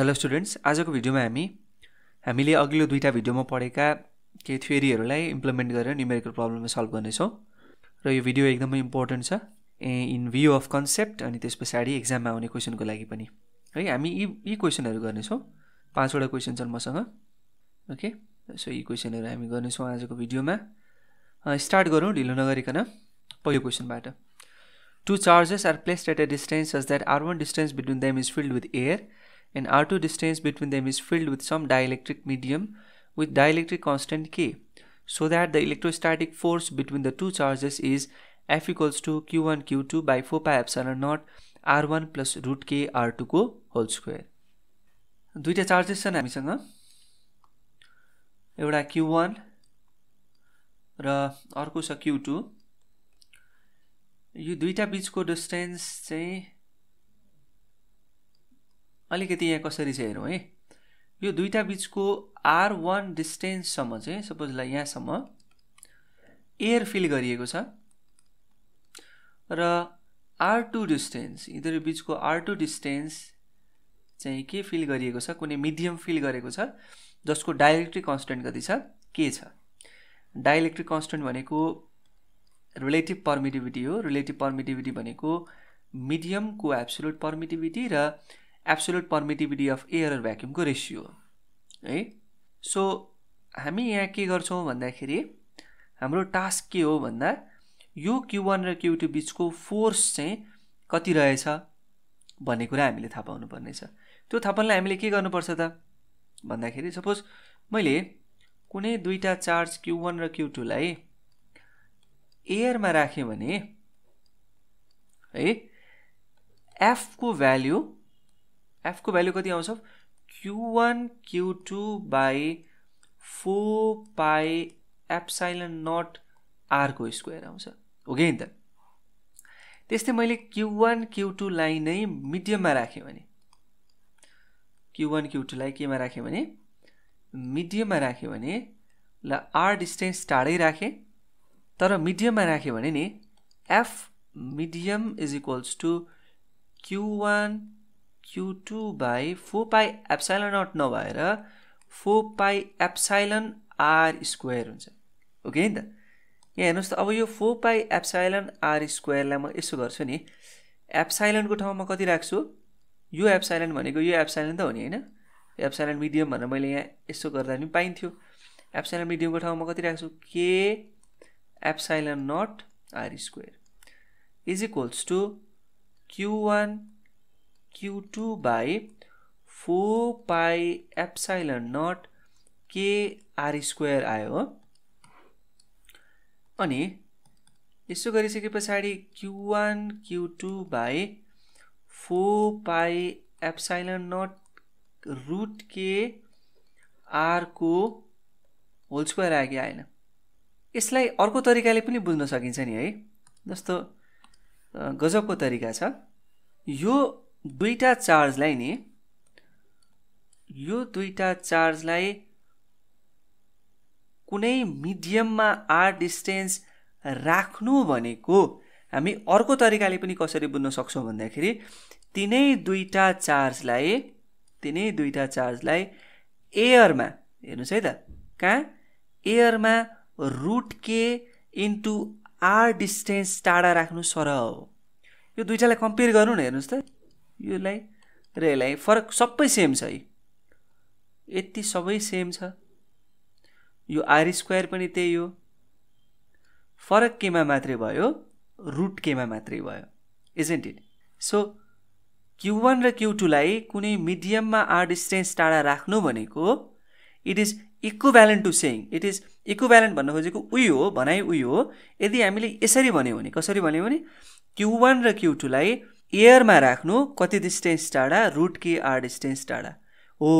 Hello students आज को video में हामीले अघिल्लो दुईटा भिडियो में पढेका के थ्योरीहरुलाई इम्प्लिमेन्ट गरेर न्यूमेरिकल प्रब्लम सल्भ गर्ने छौं र यो भिडियो एकदम इम्पोर्टेन्ट छ इन व्यू अफ कन्सेप्ट अनि त्यसपछि एक्जाम में आउने क्वेशन को लागि पनि है हामी यी क्वेशनहरु गर्ने छौं पाँचवटा क्वेशन छन् मसँग ओके सो यी क्वेशनहरु हामी गर्ने छौं आजको भिडियोमा स्टार्ट गरौं ढिलो नगरिकन पहिलो क्वेशनबाट Two charges are placed at a distance such that R1 distance between them is filled with air and R2 distance between them is filled with some dielectric medium with dielectric constant K so that the electrostatic force between the two charges is F equals to Q1 Q2 by 4 pi epsilon naught R1 plus root K R2 को whole square दुईटा charges छन् हामीसँग एउटा Q1 र अर्को छ Q2 यो दुईटा बीचको डिस्टेन्स चाहिँ अलिकति यहाँ कसरी छ हेरौं है यो दुईटा बीचको R1 डिस्टेन्स सम्म चाहिँ सपोज ला यहाँ सम्म एयर फिल गरिएको छ र R2 डिस्टेन्स इधर बीचको R2 डिस्टेन्स चाहिँ के फिल गरिएको छ कुनै मिडियम फिल गरेको छ जसको डाइलेक्ट्रिक कांस्टेंट कति छ के छ डाइलेक्ट्रिक कांस्टेंट भनेको relative permittivity हो relative permittivity भनेको medium को absolute permittivity र absolute permittivity of air or vacuum को ratio है so हामी यहाँ के गर्छौं भन्दाखेरि हाम्रो टास्क के हो भन्दा यो Q1 र Q2 बीचको फोर्स चाहिँ कति रहेछ भन्ने कुरा हामीले थाहा पाउनु पर्ने छ त्यो थाहा पाउनलाई हामीले के गर्नुपर्छ त भन्दाखेरि सपोज मैले कुनै दुईटा चार्ज Q1 र Q2 लाई एयर में राखे भने है एफ को भ्यालु कति आउँछ Q1 Q2 by 4 pi epsilon naught r को स्क्वायर आउँछ ओके नि त त्यस्तै मैले Q1 Q2 लाई नै मिडियम में राखे भने Q1 Q2 लाई केमा राखे भने मिडियम में राखे भने ल r डिस्टेन्स टाढै राखे तर मीडियम में राख्यो भने नि f medium is equals to q1 q2 by 4 pi epsilon naught नभएर 4 pi epsilon r square हुन्छ ओके नि त यहाँ हेर्नुस् त अब यो 4 pi epsilon r square लाई म यसो गर्छु नि epsilon को ठाउँमा कति राख्छु यो epsilon भनेको यो epsilon त हो नि हैन epsilon medium भनेर मैले यहाँ यसो गर्दा नि पाइन्थ्यो epsilon medium को ठाउँमा कति राख्छु k epsilon naught r square is equals to q1 q2 by 4 pi epsilon naught k r square आयो अनि यसो गरिसकेपछि q1 q2 by 4 pi epsilon naught root k r को whole square आगे आएन यसलाई अर्को तरिकाले पनि बुझ्न सकिन्छ नि है जस्तो गजबको तरिका छ यो दुईटा चार्जलाई नि कुनै मिडियममा r डिस्टेन्स राख्नु भनेको हामी अर्को तरिकाले पनि कसरी बुझ्न सक्छौं भन्दाखेरि तिनै दुईटा चार्जलाई एयरमा हेर्नुस् है त कहाँ एयरमा root K into are distance टाढा राख्नु सरल हो यो दुईटालाई कम्पेयर गर्नु न हेर्नुस् त योलाई र यसलाई फरक सबै सेम छ है यति सबै सेम छ यो आर स्क्वायर पनि त्यही हो फरक केमा मात्रै भयो रूट केमा मात्रै भयो इजन्ट इट सो Q1 र Q2 लाई कुनै मिडियममा आर डिस्टेन्स टाढा राख्नु भनेको it is equivalent to saying it is equivalent भन्न खोजेको उयो हो भनाइ उयो हो यदि हामीले यसरी भन्यो भने कसरी भन्यो भने Q1 र Q2 लाई एयर मा राख्नु कति डिस्टेन्स टाढा रूट के आर डिस्टेन्स टाढा हो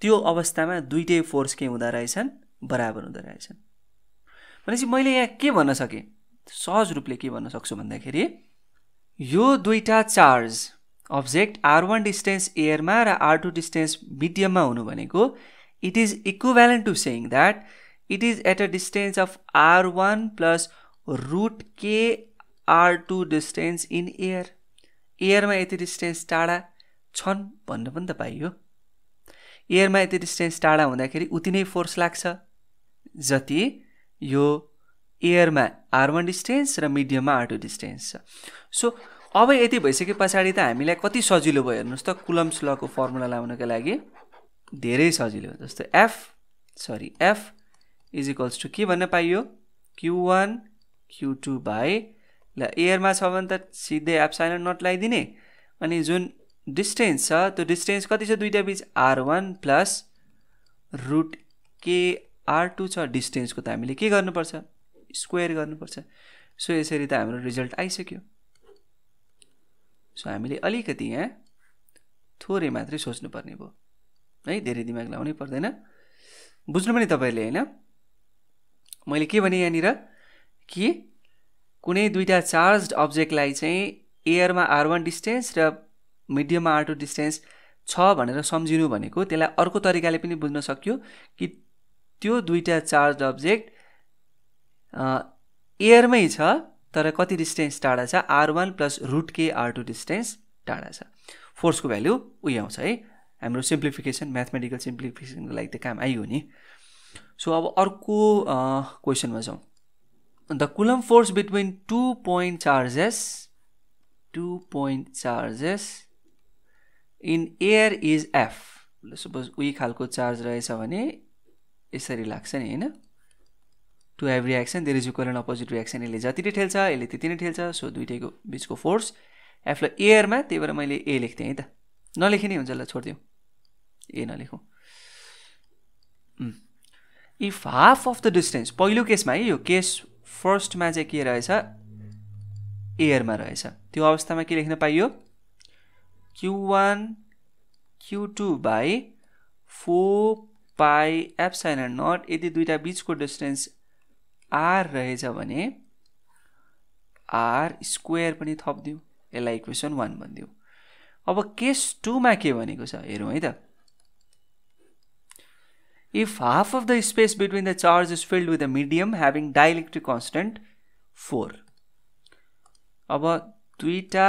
त्यो अवस्थामा दुईटै फोर्स के हुँदा रहेछन् बराबर हुँदा रहेछन् भनेपछि मैले यहाँ के भन्न सके सहज रूपले के भन्न सक्छु भन्दाखेरि यो दुईटा charge object R1 distance air मा र R2 डिस्टेन्स मिडियम मा हुनु भनेको It is equivalent to saying that it is at a distance of r1 plus root k r2 distance in air. Air ma yati distance tada chhan bhanna pani ta payo एयरमा यति distance टाढा हुँदाखेरि उति नै force लाग्छ जति यो एयरमा r1 distance र मिडियममा r2 distance छ सो अब यति भइसकेपछि त हामीलाई कति सजिलो भयो हेर्नुस् त कुलम्स लको फर्मुला लाउनका लागि धेरै सजिलो जस्तो f = के भन्न पाइयो q1 q2 बाइ ल एयरमा छ भने त सिधै एप्सिलन नट लाइदिने अनि जुन डिस्टेन्स छ त्यो डिस्टेन्स कति छ दुईटा बीच r1 plus root K r2 छ डिस्टेन्स को त हामीले के गर्नुपर्छ स्क्वायर गर्नुपर्छ सो यसरी त हाम्रो रिजल्ट आइसक्यो सो हामीले अलिकति यहाँ थोरै मात्र सोच्नु पर्ने भयो है धेरै दिमाग लाउनै पर्दैन बुझ्नु पनि तपाईले हैन मैले के भने यहाँ निर कि कुनै दुईटा चार्ज्ड अब्जेक्टलाई चाहिँ एयरमा r1 डिस्टेन्स र मिडियममा r2 डिस्टेन्स छ भनेर सम्झिनु भनेको त्यसलाई अर्को तरिकाले पनि बुझ्न सकियो कि त्यो दुईटा चार्ज्ड अब्जेक्ट एयरमै छ तर कति डिस्टेन्स टाढा छ r1 plus root K r2 distance टाढा छ फोर्सको भ्यालु उही आउँछ है हाम्रो सिम्प्लिफिकेसन म्याथमेटिकल सिम्प्लिफिकेसनको लागि त काम आइयो नि सो अब अर्को क्वेशनमा जाऊ the coulomb force between two point charges in air is f suppose उही खालको चार्ज रहेछ भने यसरी लाग्छ नि हैन To every action there is equal and opposite reaction यसले जति नै ठेल्छ यसले त्यति नै ठेल्छ सो दुईटैको बीचको फोर्स f ल एयर मा त्यही भएर मैले a लेख्थे है त नलेखिने हुन्छ ल छोड्दियौ a नलेखौं if half of the distance पहिलो केसमा है यो केस फर्स्ट मा चाहिँ के रहेछ एयर मा रहेछ त्यो अवस्थामा के लेख्न पाइयो q1 q2 by 4 pi epsilon naught यदि दुईटा बीचको डिस्टेन्स r रहेछ भने r स्क्वायर पनि थप दिउ यसलाई इक्वेसन 1 भन्दिउ अब केस 2 मा के भनेको छ हेरौँ है त if half of the space between the charge is filled with a medium having dielectric constant 4 अब दुईटा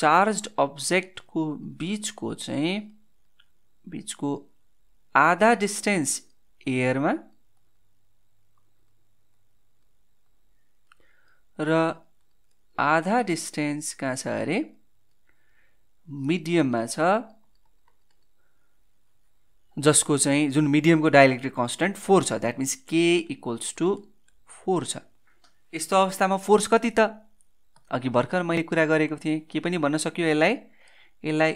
चार्ज्ड अब्जेक्ट को बीचको आधा डिस्टेन्स एयर मा र आधा डिस्टेन्स कहाँ छ अरे मिडियममा छ जसको चाहिँ जुन मिडियमको डाइइलेक्ट्रिक कन्स्टन्ट 4 छ that means k equals to 4 छ यस्तो अवस्थामा फोर्स कति त अघि भर्खर मैले कुरा गरेको थिएँ के पनि भन्न सकियो यसलाई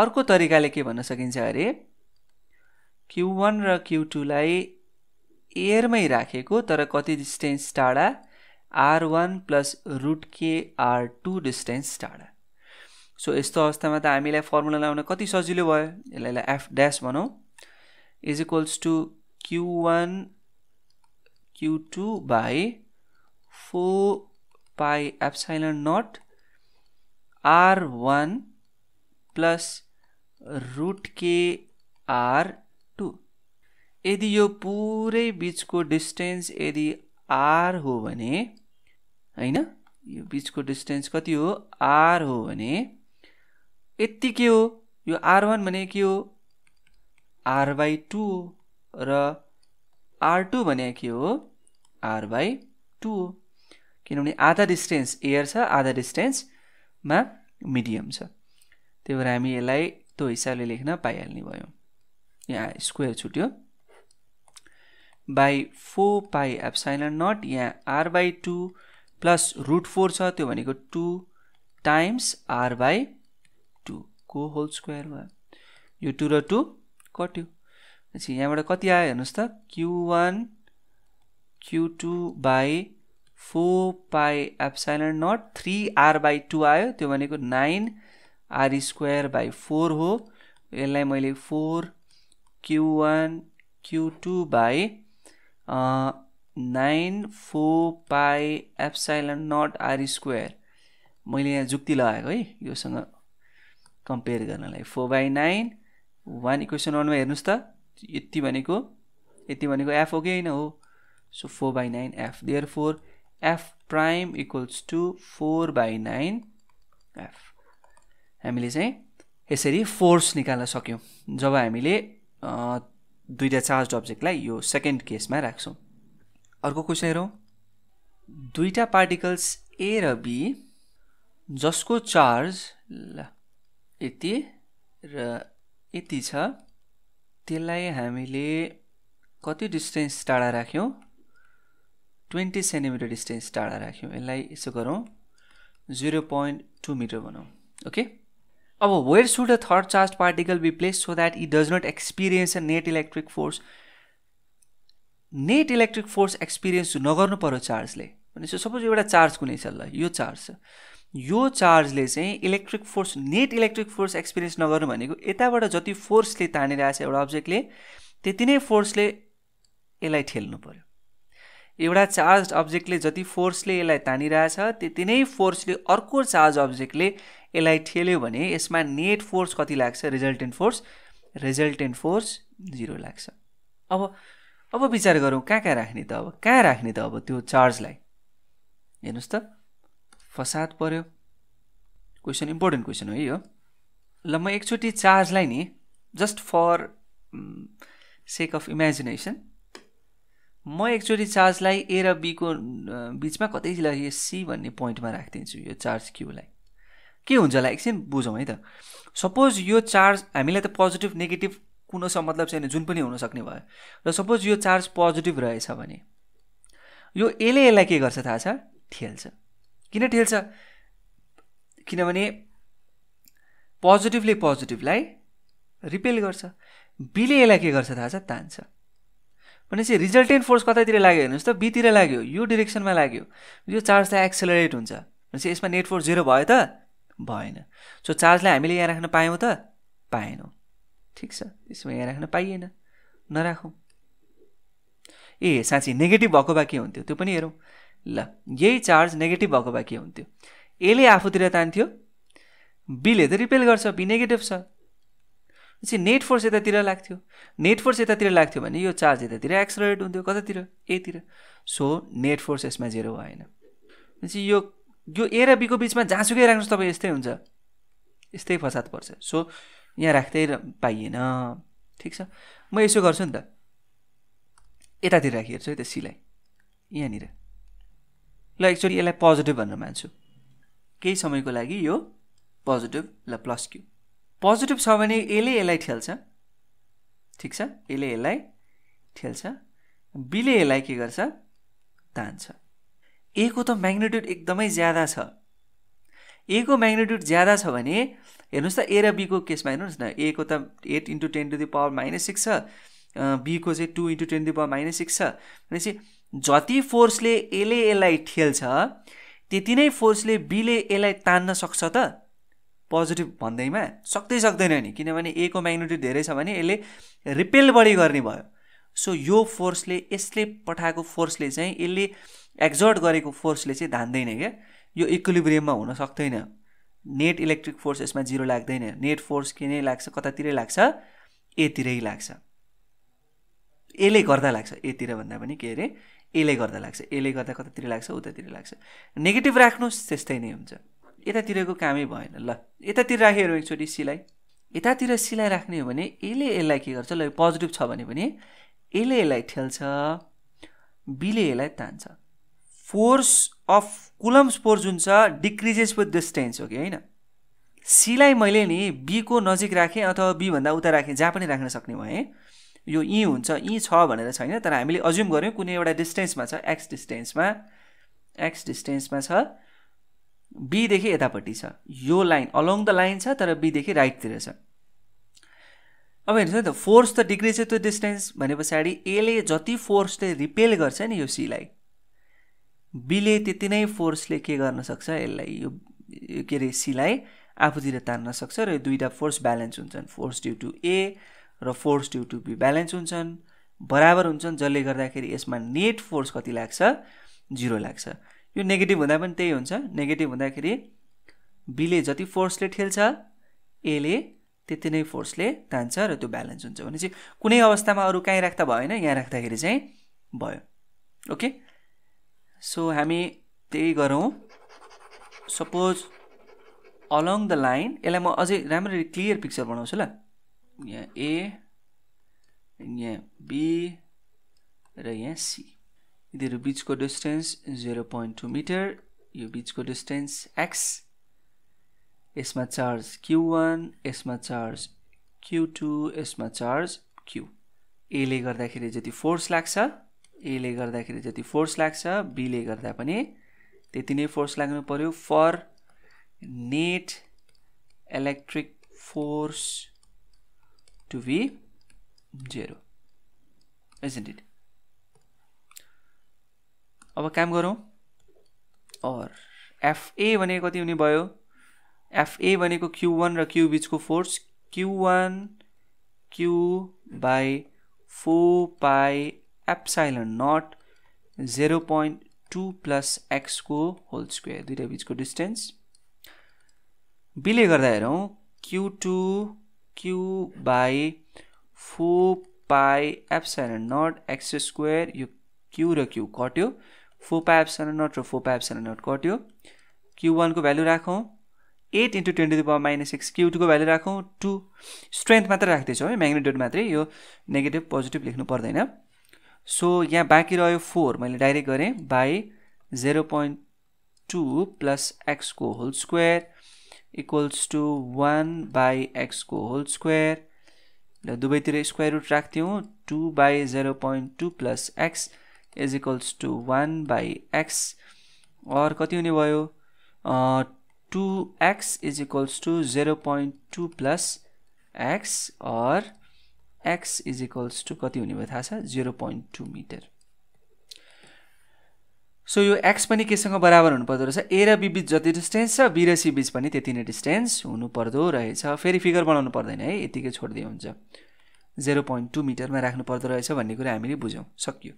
अर्को तरिकाले के भन्न सकिन्छ अरे q1 र q2 लाई एयरमै राखेको तर कति डिस्टेन्स टाढा r1 plus root K r2 distance टाढा सो यस्तो अवस्थामा त हामीलाई फर्मुला लाउन कति सजिलो भयो यसलाई f डैश भनौं is equals to q1 q2 by 4 pi epsilon naught r1 plus root K r2 यदि यो पूरै बीचको डिस्टेन्स यदि r हो भने हैन यो बीचको डिस्टेन्स कति हो r हो भने यति के हो यो r1 भने के हो r/2 र r2 भने के हो r/2 किनभने आधा डिस्टेन्स एयर छ आधा डिस्टेन्स मा मिडियम छ त्यही भएर हामी यसलाई त्यो हिसाबले लेख्न पाइहाल्ने भयो यहाँ स्क्वायर छुट्यो by 4 pi epsilon naught यहाँ r/2 plus root 4 छ त्यो भनेको 2 times r/2 को होल स्क्वायर भयो यो 2 र 2 कट्यो पछि यहाँबाट कति आयो हेर्नुस् त q1 q2 by 4 pi epsilon naught 3 r/2 आयो त्यो भनेको 9 r² by 4 हो यसलाई मैले 4 q1 q2 by 9 4 pi epsilon naught r² मैले यहाँ जुक्ति लगाएको है योसँग कम्पेयर गर्नलाई 4/9 1 इक्वेसन 1 मा हेर्नुस् त यति भनेको f हो कि हैन हो so 4/9 f therefore f prime equals to 4/9 f हामीले चाहिँ यसरी फोर्स निकाल्न सक्यौं जब हामीले दुईटा चार्ज्ड अब्जेक्टलाई यो सेकेन्ड केसमा राख्छौं। अर्को क्वेशन हेरौं, दुईटा पार्टिकल्स ए र बी जसको चार्ज यति र यति छ त्यसलाई हामीले कति डिस्टेन्स टाढा राख्यौं? 20 सेन्टिमिटर डिस्टेन्स टाढा राख्यौं। यसलाई यसो गरौं 0.2 मिटर बनाऊ। ओके, अब where should a third charge particle be place so that it does not experience a net electric force? Net electric force experience नगर्नु पर्यो चार्जले। भनेपछि सपोज एउटा चार्ज कुनै छ, ल यो चार्ज, यो चार्जले चाहिँ electric force, net electric force experience नगर्नु भनेको यताबाट जति फोर्सले तानिरहेछ एउटा अब्जेक्टले त्यति नै फोर्सले यसलाई ठेल्नु पर्यो। एउटा चार्ज अब्जेक्टले जति फोर्सले यसलाई तानिरहेछ त्यति नै फोर्सले अर्को चार्ज अब्जेक्टले यसलाई ठेल्यो भने यसमा नेट फोर्स कति लाग्छ? रिजल्टेन्ट फोर्स 0 लाग्छ। अब विचार गरौं कहाँ राख्ने त, अब कहाँ राख्ने त अब त्यो चार्जलाई? हेर्नुस् त, फसाद पर्यो। क्वेशन इम्पोर्टेन्ट क्वेशन हो यो। ल म एकचोटी चार्जलाई नि just for sake of imagination म एकचोटी चार्जलाई ए र बी को बीचमा कतै सी भन्ने पोइन्टमा राखिदिन्छु यो चार्ज क्यूलाई। के हुन्छ होला एकछिन बुझौँ है त। सपोज यो चार्ज हामीलाई त पोजिटिभ नेगेटिभ कुनै मतलब छैन, जुन पनि हुन सक्ने भयो, र सपोज यो चार्ज पोजिटिभ रहेछ भने यो एले एलाई के गर्छ थाहा छ? ठेल्छ। किन ठेल्छ? किनभने पोजिटिभले पोजिटिभलाई रिपेल गर्छ, बीले एलाई के गर्छ थाहा छ? तान्छ। भनेपछि रिजल्टेन्ट फोर्स कतातिर लाग्यो? हेर्नुहोस् त, बीतिर लाग्यो, यो डिरेक्सनमा लाग्यो, यो चार्जलाई एक्सेलरेट हुन्छ। भनेपछि यसमा नेट फोर्स 0 भयो त? भएन। सो चार्जलाई हामीले यहाँ राख्न पायौँ त? पाएनौँ। ठिक छ, त्यसमा यहाँ राख्न पाइएन, नराखौँ। ए साँच्चै नेगेटिभ भएको भए के हुन्थ्यो त्यो पनि हेरौँ। ल यही चार्ज नेगेटिभ भएको भए के हुन्थ्यो? एले आफूतिर तान्थ्यो, बीले त रिपेल गर्छ, बी नेगेटिभ छ। त्यसपछि नेट फोर्स यतातिर लाग्थ्यो, नेट फोर्स यतातिर लाग्थ्यो भने यो चार्ज यतातिर एक्सेलरेट हुन्थ्यो, कतातिर? एतिर। सो नेट फोर्स यसमा 0 भएन। त्यसपछि यो ए र बी को बीचमा जहाँसुकै राख्नुहोस् तपाईँ यस्तै हुन्छ, यस्तै फसाद पर्छ। सो यहाँ राख्दै पाइएन। ठिक छ, म यसो गर्छु नि त, यतातिर राखिहेर्छु है त सीलाई, यहाँनिर। ल एक्चुअली यसलाई पोजिटिभ भनेर मान्छु, केही समयको लागि यो पोजिटिभ। ल प्लस क्यू पोजिटिभ छ भने एले यसलाई ठेल्छ। ठिक छ, एले यसलाई ठेल्छ, बीले यसलाई के गर्छ? तान्छ। ए को त म्याग्निट्युड एकदमै ज्यादा छ। ए को म्याग्निट्युड ज्यादा छ भने हेर्नुहोस् त, ए र बी को केसमा हेर्नुहोस् न, ए को त 8×10⁻⁻⁶ छ, बी को चाहिँ 2×10⁻⁶ छ। भनेपछि जति फोर्सले एले एलाई ठेल्छ त्यति नै फोर्सले बीले एलाई तान्न सक्छ त? पोजिटिभ भन्दैमा सक्दै सक्दैन नि, किनभने ए को म्याग्निट्युड धेरै छ भने यसले रिपेल बढी गर्ने भयो। सो यो फोर्सले, यसले पठाएको फोर्सले चाहिँ, यसले एक्जर्ट गरेको फोर्सले चाहिँ धान्दैन क्या, यो इक्विलिब्रियममा हुन सक्दैन। नेट इलेक्ट्रिक फोर्स यसमा 0 लाग्दैन। नेट फोर्स के नै लाग्छ? कतातिरै लाग्छ? एतिरै लाग्छ। एले गर्दा लाग्छ, एतिर भन्दा पनि के अरे एले गर्दा लाग्छ, एले गर्दा कतातिर लाग्छ? उतातिर लाग्छ। नेगेटिभ राख्नुहोस्, त्यस्तै नै हुन्छ, यतातिरको कामै भएन। ल यतातिर राखेर एकचोटि सीलाई, यतातिर सीलाई राख्ने हो भने एले यसलाई के गर्छ? ल पोजिटिभ छ भने पनि एले यसलाई ठेल्छ, बीले यसलाई तान्छ। फोर्स अफ कुलम्स फोर्स जुन छ डिक्रिजेस विथ डिस्टेन्स हो कि होइन? सीलाई मैले नि बी को नजिक राखेँ अथवा बी भन्दा उता राखेँ, जहाँ पनि राख्न सक्ने भएँ। यो ई हुन्छ, ई छ भनेर छैन, तर हामीले अज्युम गर्यौँ कुनै एउटा डिस्टेन्समा छ, एक्स डिस्टेन्समा छ, बीदेखि यतापट्टि छ, यो लाइन अलोङ द लाइन छ तर बीदेखि राइटतिर छ। अब हेर्नुहोस् त, फोर्स त डिक्रिज विथ डिस्टेन्स भने पछाडि एले जति फोर्सले रिपेल गर्छ नि यो सीलाई, बीले त्यति नै फोर्सले के गर्न सक्छ? यसलाई, यो के अरे सीलाई आफूतिर तान्न सक्छ। र दुईवटा फोर्स ब्यालेन्स हुन्छन्, फोर्स ड्यु टु ए र force due to B balance हुन्छन्, बराबर हुन्छन्, जसले गर्दाखेरि यसमा नेट फोर्स कति लाग्छ? 0 लाग्छ। यो नेगेटिभ हुँदा पनि त्यही हुन्छ, नेगेटिभ हुँदाखेरि बीले जति फोर्सले ठेल्छ एले त्यति नै फोर्सले तान्छ र त्यो ब्यालेन्स हुन्छ। भनेपछि कुनै अवस्थामा अरू कहीँ राख्दा भएन, यहाँ राख्दाखेरि चाहिँ भयो। ओके, सो हामी त्यही गरौँ। Suppose along the line. Ela ma ajai ramrari clear picture banauchu la. Yaha A, yaha B ra yaha C. Idharu beach ko distance 0.2 meter. Yo beach ko distance x. Isma charge q1, isma charge q2, isma charge q. A le garda kheri jati force lagcha, A le garda kheri jati force lagcha, B le garda pani त्यति नै force लाग्नु पर्यो for net electric force to be 0 isn't it. अब काम गरौं और FA भनेको कति हुने भयो FA भनेको Q1 र Q बीचको force Q1 Q by 4 pi epsilon naught 0.2 plus x को whole square. दुईटा बीचको distance. B ले गर्दा हेरौं Q2 Q by 4 pi epsilon naught x square. यो Q र Q कट्यो 4 pi epsilon naught र 4 pi epsilon naught कट्यो. Q1 को value राखौं 8 into 10 to the power minus 6. Q2 को value राखौं 2. Strength मात्र राख्दै छौ है magnitude मात्रै. यो negative positive लेख्नु पर्दैन. So, यहाँ बाँकी रह्यो 4 मैले डाइरेक्ट गरे by 0.2 plus x को whole square equals to 1 by x को whole square ल दुबैतिर स्क्वायर रुट राख्थ्यौ 2 by 0.2 plus x is equals to 1 by x और कति हुने भयो 2x is equals to 0.2 plus x और x is equals to कति हुने भयो थाहा छ 0.2 मिटर. सो यो x पनि केसँग बराबर हुनु पर्दो रहेछ a र b बीच जति डिस्टेन्स छ b र c बीच पनि त्यति नै डिस्टेन्स हुनु पर्दो रहेछ. फेरि फिगर बनाउनु पर्दैन है यतिकै छोड्दै हुन्छ 0.2 मिटरमा राख्नु पर्दो रहेछ भन्ने कुरा हामीले बुझ्यौ सक्यो.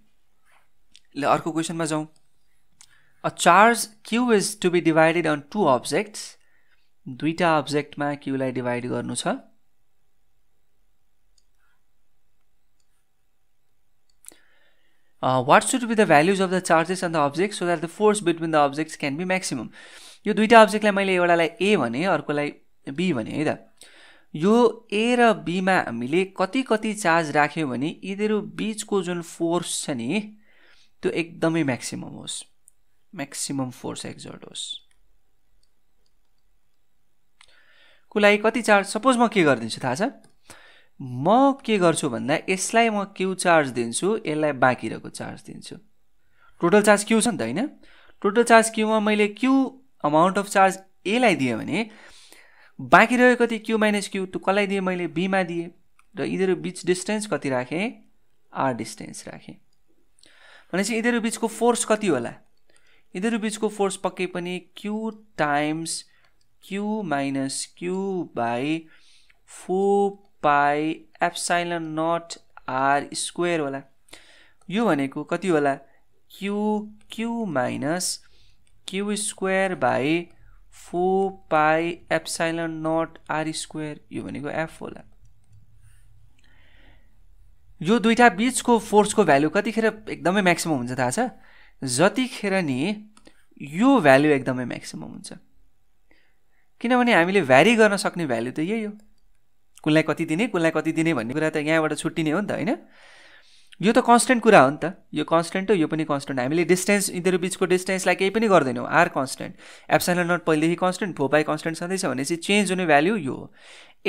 ल अर्को क्वेशनमा जाऊ. A charge q is to be divided on two objects. दुईटा अब्जेक्टमा q लाई डिवाइड गर्नु छ. What should be the values of the charges on the objects so that the force between the objects can be maximum. यो दुईटा object लाई मैले एउटालाई A भने अर्कोलाई B भने है त. यो A र B मा हामीले कति कति चार्ज राख्यौ भने यिनीहरु बीचको जुन फोर्स छ नि त्यो एकदमै maximum होस्. Maximum force exert होस्. कुलाई कति चार्ज सपोज म के गर्दिन्छु थाहा छ? म के गर्छु भन्दा यसलाई म q चार्ज दिन्छु यसलाई बाँकी रहेको चार्ज दिन्छु. टोटल चार्ज q छ नि त हैन. टोटल चार्ज q मा मैले q amount of charge a लाई दिए भने बाँकी रहेको कति q - q त कसलाई दिए मैले b मा दिए र यिनीहरु बीच डिस्टेन्स कति राखे r डिस्टेन्स राखे. भनेपछि यिनीहरु बीचको फोर्स कति होला? यिनीहरु बीचको फोर्स पक्कै पनि q times q - q / 4 by epsilon naught r square वाला. यो भनेको कति होला q q minus q square by 4 pi epsilon naught r square. यो भनेको f होला. यो दुईटा बीचको फोर्सको भ्यालु कतिखेर एकदमै म्याक्सिमम हुन्छ थाहा छ? जतिखेर नि यो भ्यालु एकदमै म्याक्सिमम हुन्छ. किनभने हामीले भ्यारी गर्न सक्ने भ्यालु त यही हो. कुनलाई कति दिने भन्ने कुरा त यहाँबाट छुट्टिने हो नि त हैन. यो त कांस्टेंट कुरा हो नि त. यो कांस्टेंट हो यो पनि कांस्टेंट. हामीले डिस्टेन्स यिनीहरु बीचको डिस्टेन्सलाई केही पनि गर्दैनौ. r कांस्टेंट एप्सिलॉन नट पहिलेदेखि कांस्टेंट 4 पाई कांस्टेंट सधैं छ भनेपछि चेन्ज हुने भ्यालु यो हो.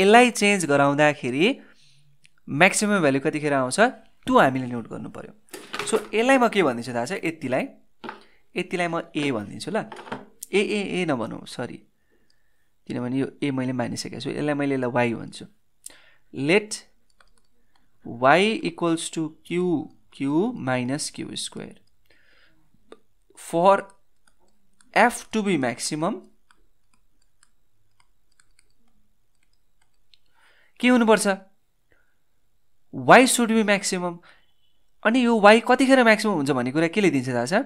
यसलाई चेन्ज गराउँदाखेरि म्याक्सिमम भ्यालु कतिखेर आउँछ त्यो हामीले नोट गर्नु पर्यो. सो यसलाई म के भन्दिन्छु थाहा छ? यतिलाई म a भन्दिन्छु ल. a a a नभनौ सरी किनभने यो a मैले मानिसकेको छु. यसलाई मैले ल y भन्छु. Let y equals to q q minus q square. For f to be maximum, के हुनु पर्छ? y should be maximum. अनि यो y कतिखेर maximum हुन्छ भन्ने कुरा केले दिन्छ थाहा छ?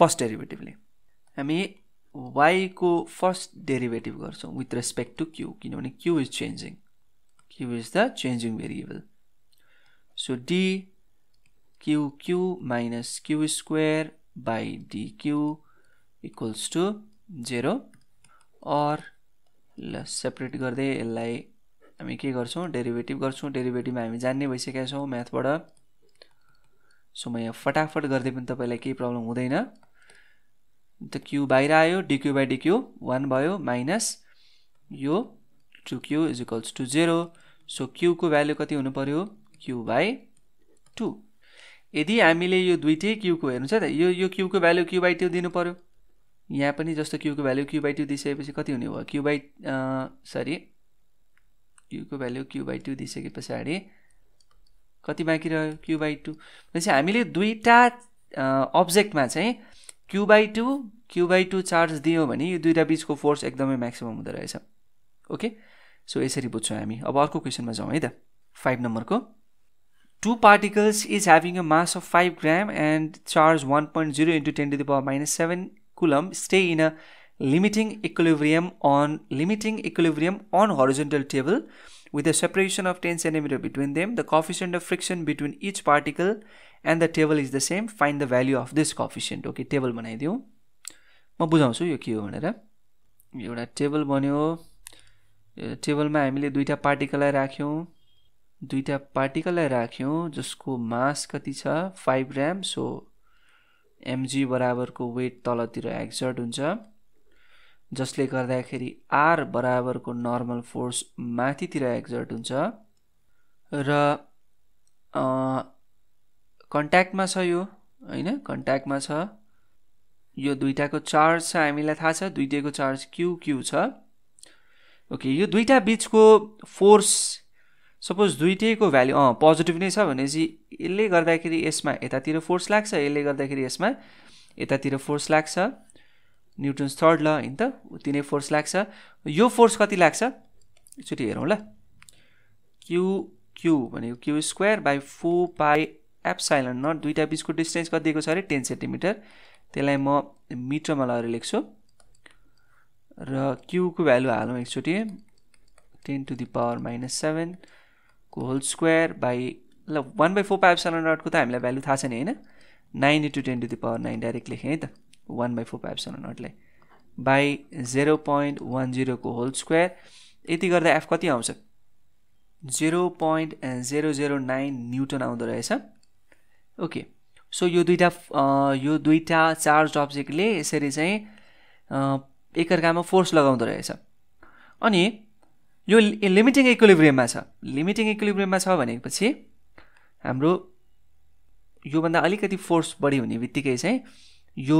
First derivative ले. हामी y को first derivative गर्छौं with respect to q किनभने q is changing. Q is the changing variable. So d qq minus q square by dq equals to 0 or separate गर्दै यसलाई हामी के गर्छौं डेरिभेटिभ गर्छौं डेरिभेटिभ मा हामी जान्ने भइसकेका छौं म्याथबाट सो म यहाँ फटाफट गर्दै पनि तपाईलाई केही प्रब्लम हुँदैन त q बाहिर आयो dq by dq 1 भयो माइनस यो 2q = 0 सो q को भ्यालु कति हुनु पर्यो q by 2 यदि हामीले यो दुईटै q को हेर्नु छ त यो q को भ्यालु q by 2 दिनु पर्यो यहाँ पनि जस्तो q को भ्यालु q by 2 दिइसकेपछि कति हुने हो q by सरी q को भ्यालु q by 2 दिइसकेपछि कति बाँकी रह्यो q by 2 भनेपछि हामीले दुईटा अब्जेक्टमा चाहिँ q by 2 चार्ज दियो भने यो दुईटा बीचको फोर्स एकदमै म्याक्सिमम हुँदै रहेछ ओके सो यसरी बुझ्छौ हामी अब अर्को क्वेशनमा जाऊ है त 5 नम्बरको Two particles is having a mass of 5 gram and charge 1.0 into 10 to the power minus 7 coulomb stay in a limiting equilibrium on horizontal table with a separation of 10 cm between them. The coefficient of friction between each particle and the table is the same. Find the value of this coefficient. Okay, table बनाइदियौ म बुझाउँछु यो के हो भनेर एउटा table बन्यो टेबलमा हामीले दुईटा पार्टिकललाई राख्यौं जिसको मास कति छ 5 ग्राम सो mg बराबर को वेट तलतिर एक्सर्ट हुन्छ जसले गर्दाखेरि r बराबर को नर्मल फोर्स माथितिर एक्सर्ट हुन्छ र कन्ट्याक्टमा छ यो हैन कन्ट्याक्टमा छ यो दुईटाको चार्ज छ हामीलाई थाहा छ दुईटैको चार्ज q q छ ओके यो दुईटा बीचको फोर्स सपोज दुईटैको भ्यालु पोजिटिभ नै छ भनेपछि यसले गर्दाखेरि यसमा एतातिर फोर्स लाग्छ यसले गर्दाखेरि यसमा एतातिर फोर्स लाग्छ न्यूटन्स थर्ड ल हैन त उतिनै फोर्स लाग्छ यो फोर्स कति लाग्छ एकचोटी हेरौँ ल q q भनेको q² / 4 पाइ एप्सिलोन नट दुईटा बीचको डिस्टेन्स कति दिएको छ रे 10 सेमी त्यसलाई म मिटरमा लगेर लेख्छु र q को भ्यालु हालौँ एकचोटी 10 to the power minus 7 whole square by 1 by 4 pi epsilon naught को त हामीलाई भ्यालु थाहा छ नि हैन 9 into 10 to the power 9 direct लेखे है त 1 by 4 pi epsilon naught ले by 0.10 को whole square यति गर्दा f कति आउँछ 0.009 न्यूटन आउँदो रहेछ ओके सो यो दुईटा चार्ज अब्जेक्टले यसरी चाहिँ एकअर्कामा फोर्स लगाउँदो रहेछ अनि यो लिमिटिङ इक्विलिब्रियममा छ भनेपछि हाम्रो यो भन्दा अलिकति फोर्स बढी हुने बित्तिकै चाहिँ यो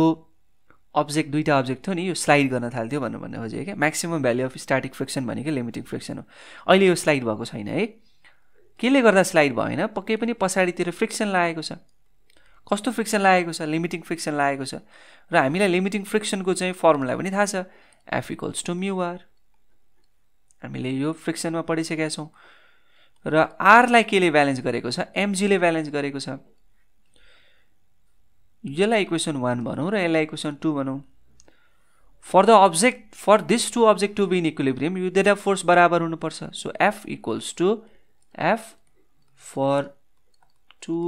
अब्जेक्ट दुईटा अब्जेक्ट थियो नि यो स्लाइड गर्न थाल्थ्यो भन्नु भन्ने खोजेको के maximum value of static friction भनेको लिमिटिङ फ्रिक्सन हो अहिले यो स्लाइड भएको छैन है केले गर्दा स्लाइड भएन पक्कै पनि पछाडीतिर फ्रिक्सन लागेको छ कस्तो फ्रिक्सन लागेको छ लिमिटिङ फ्रिक्सन लागेको छ र हामीलाई लिमिटिङ फ्रिक्सनको चाहिँ फर्मुला पनि थाहा छ f = μr हामीले यो फ्रिक्सनमा पढिसकेका छौं र r लाई के ले ब्यालेन्स गरेको छ mg ले ब्यालेन्स गरेको छ यसलाई इक्वेसन 1 भनौं र यसलाई इक्वेसन 2 भनौं for this two object to be in equilibrium यो दुईटा फोर्स बराबर हुनु पर्छ so f = f for two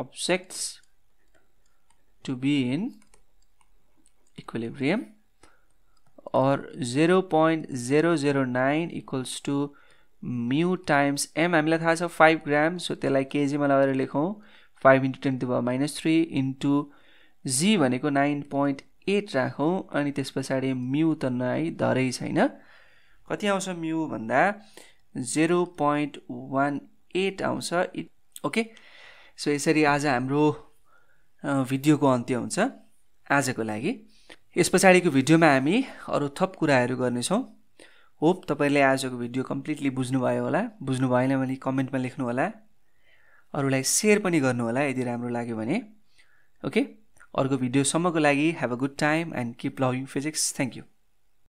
objects to be in equilibrium और 0.009 equals to mu times m हामीलाई थाहा छ 5 ग्राम सो त्यसलाई केजी मा लगाएर लेखौं 5 into 10 to the power minus 3 into g भनेको 9.8 राखौं अनि त्यसपछि mu त नआई धरै छैन कति आउँछ mu भन्दा 0.18 आउँछ ओके सो यसरी आज हाम्रो भिडियोको अन्त्य हुन्छ आजको लागि यस पछाडीको भिडियोमा हामी अरु थप कुराहरु गर्ने छौं होप तपाईले आजको भिडियो कम्प्लिटली बुझ्नुभयो होला बुझ्नु भएन भने कमेन्टमा लेख्नु होला अरुलाई शेयर पनि गर्नु होला यदि राम्रो लाग्यो भने ओके अर्को भिडियो सम्मको लागि have a good time and keep loving physics thank you